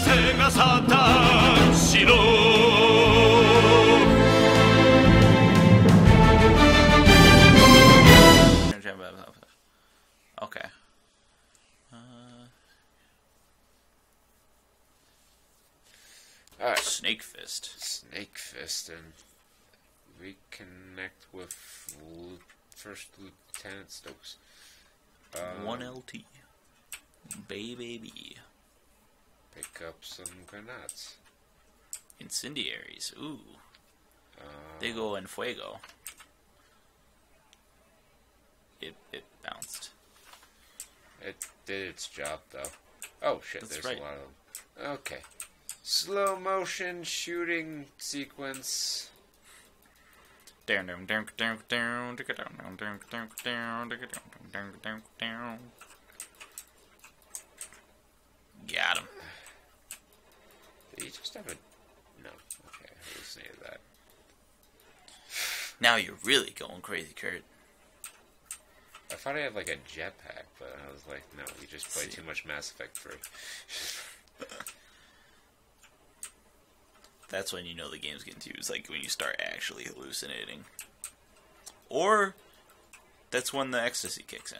Sega Saturn Shiro. Okay. All right. Snake Fist. Snake Fist, and reconnect with First Lieutenant Stokes. 1LT. Baby. Pick up some grenades. Incendiaries. Ooh. They go in fuego. It bounced. It did its job, though. Oh, shit. That's there's right. A lot of them. Okay. Slow motion shooting sequence. Got him. Did you just have a... No. Okay, I just needed that. Now you're really going crazy, Kurt. I thought I had, like, a jetpack, but I was like, no, you just played too much Mass Effect 3. That's when you know the game's getting to you. It's like when you start actually hallucinating. Or, that's when the ecstasy kicks in.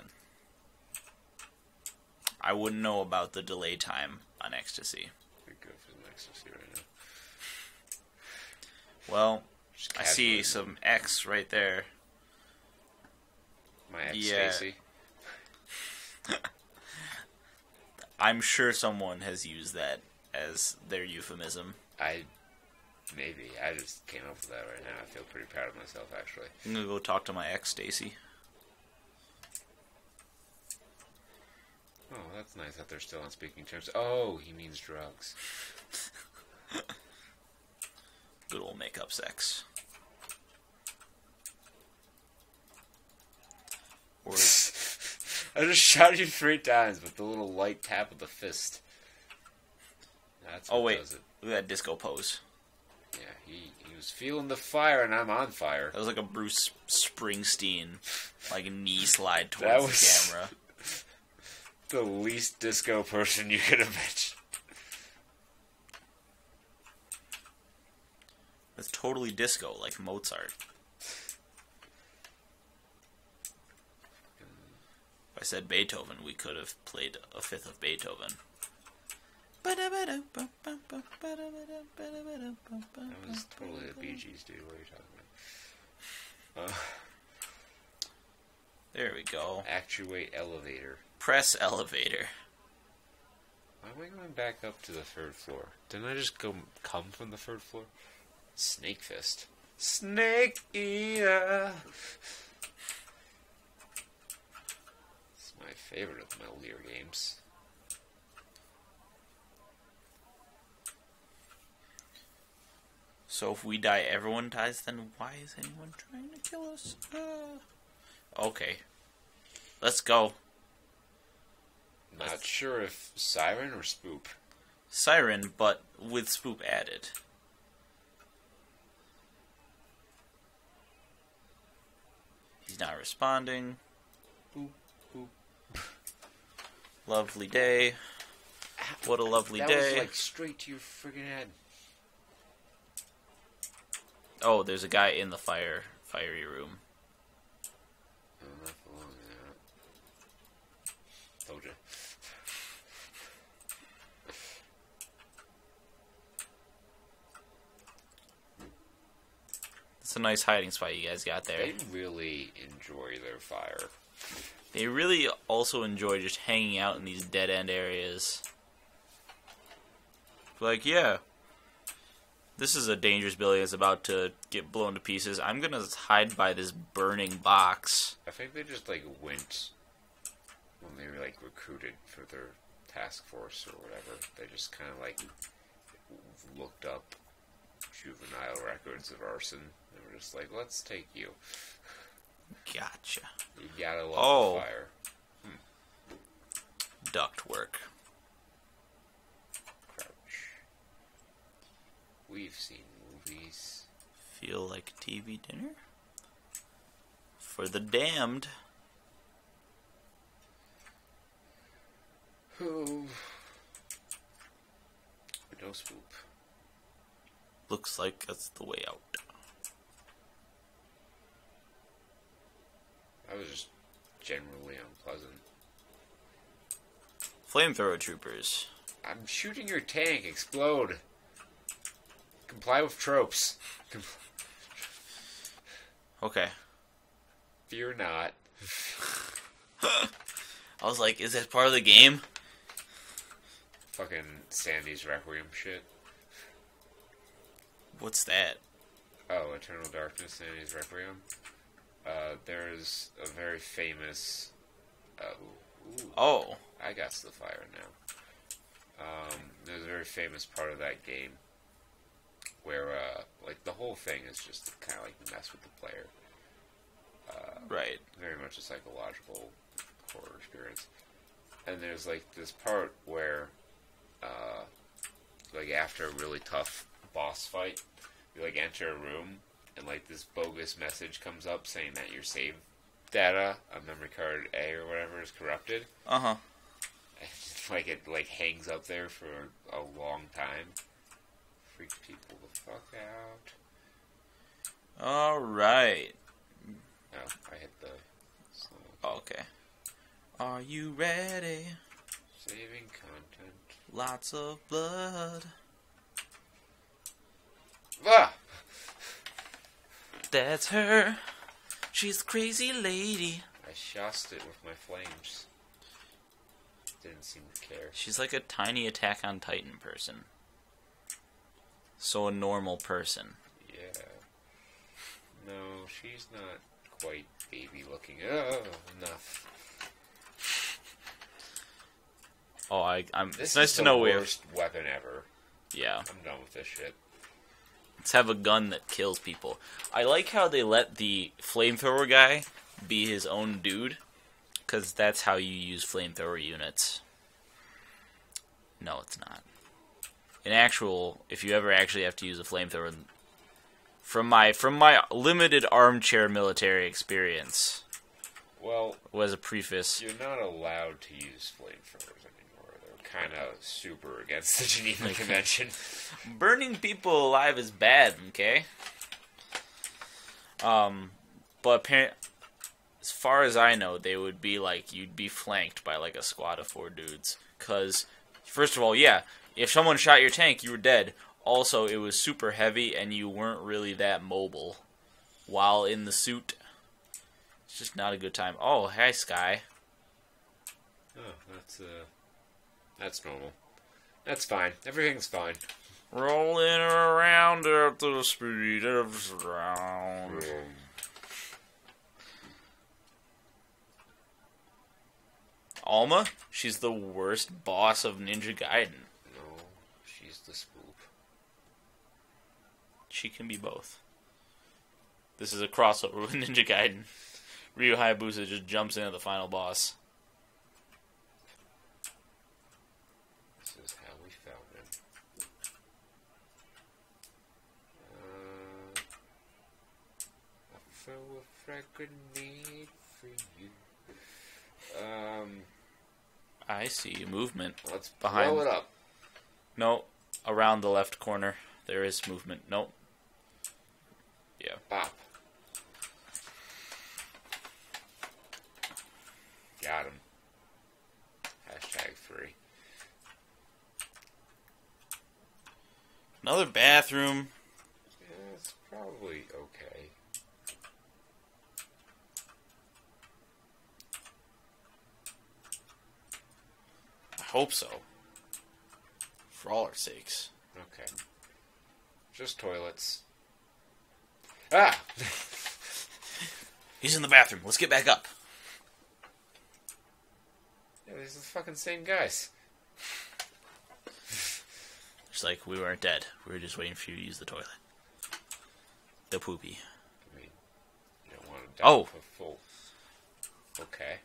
I wouldn't know about the delay time on ecstasy. You're good for the ecstasy right now. Well, I see some X right there. My ecstasy. Yeah. I'm sure someone has used that as their euphemism. Maybe. I just came up with that right now. I feel pretty proud of myself, actually. I'm going to go talk to my ex, Stacy. Oh, that's nice that they're still on speaking terms. Oh, he means drugs. Good old make-up sex. Or... I just shot you 3 times with the little light tap of the fist. That's what does it. Look at that disco pose. Yeah, he was feeling the fire, and I'm on fire. That was like a Bruce Springsteen, like, knee slide towards the camera. The least disco person you could imagine. That's totally disco, like Mozart. If I said Beethoven, we could have played a fifth of Beethoven. That was totally the Bee Gees, dude. What are you talking about? There we go. Actuate elevator. Press elevator. Why am I going back up to the 3rd floor? Didn't I just come from the 3rd floor? Snake Fist. Snake ear. It's my favorite of Metal Gear games. So if we die, everyone dies, then why is anyone trying to kill us? Okay. Let's go. Not sure if Siren or Spoop. Siren, but with Spoop added. He's not responding. Boop, boop. Lovely day. What a lovely day. That was like straight to your friggin' head. Oh, there's a guy in the fiery room. I'm not for long now. Told you. It's a nice hiding spot you guys got there. They really enjoy their fire. They really also enjoy just hanging out in these dead-end areas. Like, yeah. This is a dangerous building that's about to get blown to pieces. I'm going to hide by this burning box. I think they just, like, went when they were, like, recruited for their task force or whatever. They just kind of, like, looked up juvenile records of arson. They were just like, let's take you. Gotcha. You gotta love the fire. Hmm. Duct work. We've seen movies. Feel like TV dinner? For the damned. Oh. No swoop. Looks like that's the way out. I was just generally unpleasant. Flamethrower troopers. I'm shooting your tank. Explode. Comply with tropes. Okay. Fear not. I was like, is that part of the game? Fucking Sandy's Requiem shit. What's that? Oh, Eternal Darkness, Sandy's Requiem. There's a very famous... oh. I got the fire now. There's a very famous part of that game where, like, the whole thing is just to kind of, like, mess with the player. Right. Very much a psychological horror experience. And there's, like, this part where... like after a really tough boss fight, you like enter a room and like this bogus message comes up saying that your save data on memory card A or whatever is corrupted. Uh-huh. Like it like hangs up there for a long time. Freaks people the fuck out. All right. Oh, I hit the. Oh, okay. Are you ready? Saving content. Lots of blood. Ah! That's her. She's a crazy lady. I shot it with my flames. Didn't seem to care. She's like a tiny Attack on Titan person. So a normal person. Yeah. No, she's not quite baby looking. Oh, enough. Oh, I'm. It's nice to know we're. This is the worst weapon ever. Yeah. I'm done with this shit. Let's have a gun that kills people. I like how they let the flamethrower guy be his own dude, because that's how you use flamethrower units. No, it's not. In actual, if you ever actually have to use a flamethrower, from my limited armchair military experience. Well, was a preface. You're not allowed to use flamethrowers anymore. Kind of super against the Geneva Convention. Burning people alive is bad, okay? But apparently, as far as I know, they would be like, you'd be flanked by like a squad of 4 dudes. Because, first of all, yeah, if someone shot your tank, you were dead. Also, it was super heavy and you weren't really that mobile while in the suit. It's just not a good time. Oh, hi, Sky. Oh, that's normal. That's fine. Everything's fine. Rolling around at the speed of sound. Alma? She's the worst boss of Ninja Gaiden. No, she's the spook. She can be both. This is a crossover with Ninja Gaiden. Ryu Hayabusa just jumps in at the final boss. I could need for you. I see movement. Let's behind. Blow it up. No, around the left corner there is movement. Nope. Yeah. Bop. Got him. #3. Another bathroom. Yeah, it's probably okay. Hope so. For all our sakes. Okay. Just toilets. Ah! He's in the bathroom. Let's get back up. Yeah, these are the fucking same guys. It's like we weren't dead. We were just waiting for you to use the toilet. The poopy. I mean, you don't want to die for full. Okay.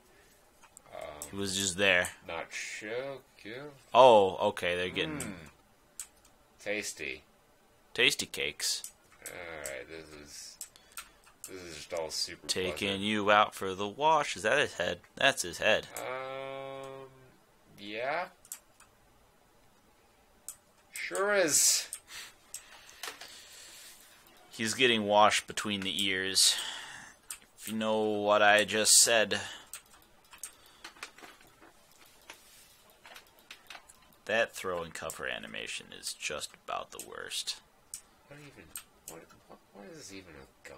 He was just there. Not sure. Oh, okay. They're getting tasty. Tasty cakes. All right, this is just all super. Taking pleasant. You out for the wash. Is that his head? That's his head. Yeah. Sure is. He's getting washed between the ears. If you know what I just said. That throw and cover animation is just about the worst. What is even a gun?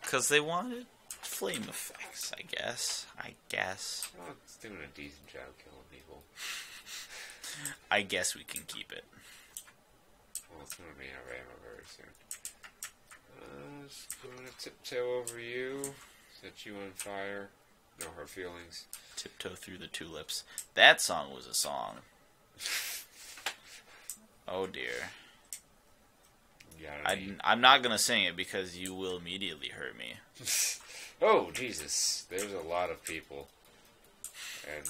Because they wanted flame effects, I guess. Well, it's doing a decent job killing people. I guess we can keep it. Well, it's going to be in a rammer very soon. Just going to tiptoe over you. Set you on fire. No hard feelings. Tiptoe through the tulips. That song was a song. Oh dear. I'm not going to sing it because you will immediately hurt me. Oh, Jesus. There's a lot of people. And,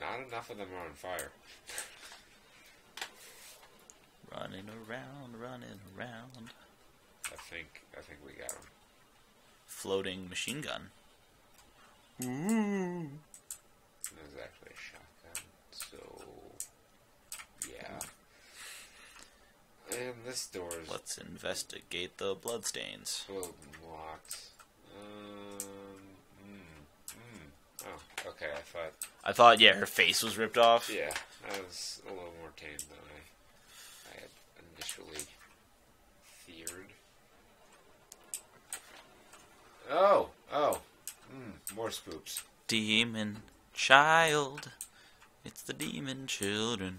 not enough of them are on fire. Running around, running around. I think we got him. Floating machine gun. Ooh. That was actually a shotgun, so... yeah. And this door is... Let's investigate the bloodstains. Well, locked. Oh, okay, I thought, yeah, her face was ripped off. Yeah, I was a little more tame than I had initially feared. More spooks. Demon child. It's the demon children.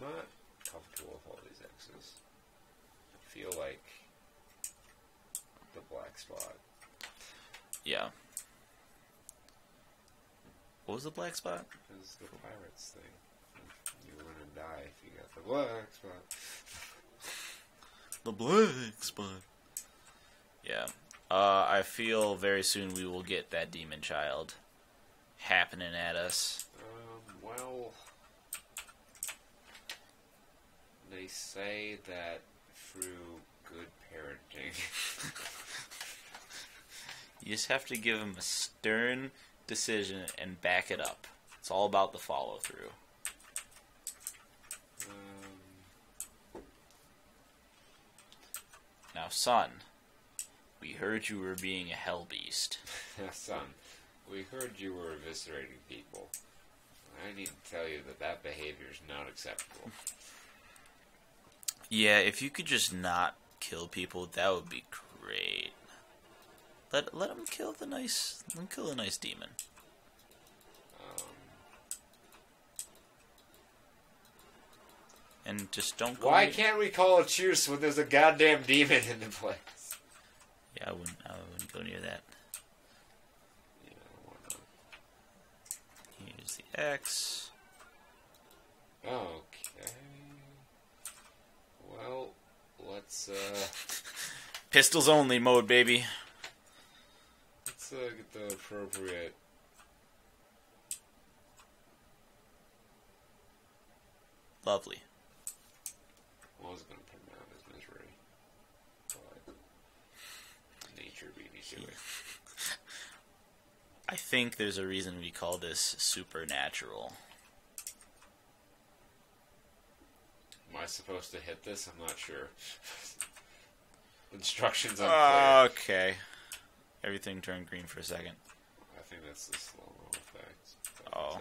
I'm not comfortable with all these X's. I feel like the black spot. Yeah. What was the black spot? It was the pirates thing. You're gonna die if you got the black spot. The black spot. Yeah. I feel very soon we will get that demon child happening at us. Well... They say that through good parenting... You just have to give him a stern... decision and back it up. It's all about the follow through. Now, son, we heard you were being a hell beast. Son, we heard you were eviscerating people. I need to tell you that that behavior is not acceptable. Yeah, if you could just not kill people, that would be great. Let him kill the nice. Let him kill the nice demon. And just don't. Why can't we call a truce when there's a goddamn demon in the place? Yeah, I wouldn't go near that. Yeah, why not? Here's the X. Okay. Well, let's. Pistols only mode, baby. Get the appropriate lovely. Well, I was gonna put him out of his misery, but nature beat me to it. I think there's a reason we call this supernatural. Am I supposed to hit this? I'm not sure. Instructions on okay. Everything turned green for a second. I think that's the slow roll effect. Oh.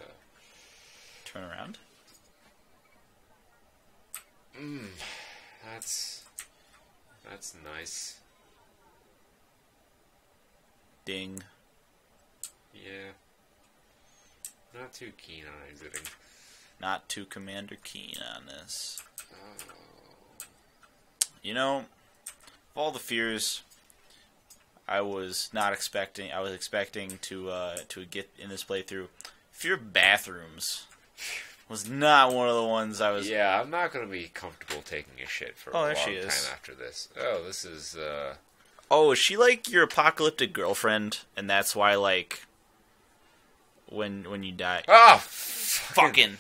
Turn around? That's nice. Ding. Yeah. Not too keen on exiting. Not too Commander Keen on this. Oh. You know, of all the fears... I was expecting to get in this playthrough. Fear bathrooms was not one of the ones I was. Yeah, I'm not gonna be comfortable taking a shit for a long time after this. Oh, this is. Oh, is she like your apocalyptic girlfriend, and that's why like. When you die. Oh, fucking.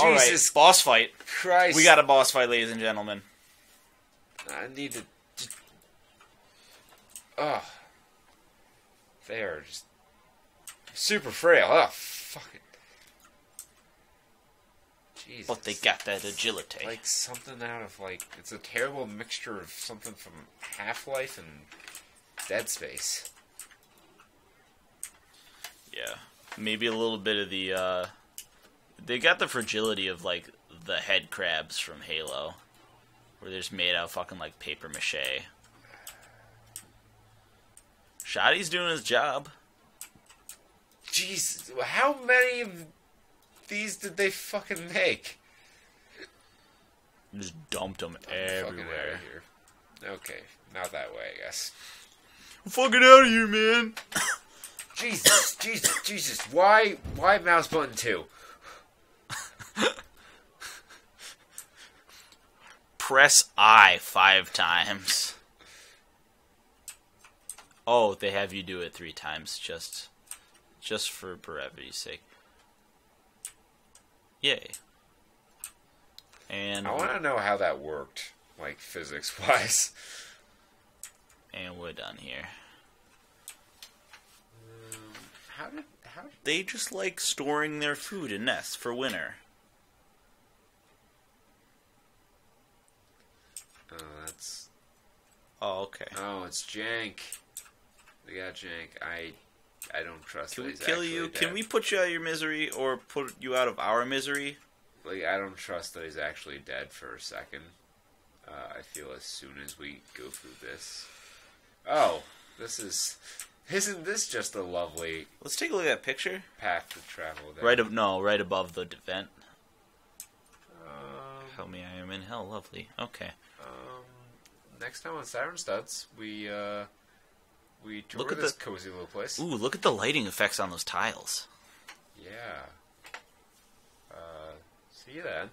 Jesus, right, boss fight. Christ. We got a boss fight, ladies and gentlemen. I need to. Oh, they are just super frail. Oh, fuck it. Jeez, but they got that agility. Like something out of, like, it's a terrible mixture of something from Half-Life and Dead Space. Yeah. Maybe a little bit of the, they got the fragility of, like, the head crabs from Halo. Where they're just made out of fucking, like, paper mache. Shoddy's doing his job. Jeez, how many of these did they fucking make? Just dumped them everywhere. Here. Okay, not that way, I guess. I'm fucking out of here, man. Jesus, Jesus, Jesus. Why mouse button 2? Press I 5 times. Oh, they have you do it 3 times just for brevity's sake. Yay. And I want to know how that worked, like physics-wise. And we're done here. How did they just like storing their food in nests for winter? That's. Oh, okay. Oh, it's jank. They got jank. I don't trust. Can we kill you? Dead. Can we put you out of your misery, or put you out of our misery? Like, I don't trust that he's actually dead for a second. I feel as soon as we go through this. Oh, this is. Isn't this just a lovely? Let's take a look at that picture. Path to travel. There. Right of no, right above the vent. Help me, I am in hell. Lovely. Okay. Next time on Saturn Studs, we tour look at this cozy little place. Ooh, look at the lighting effects on those tiles. Yeah. See you then.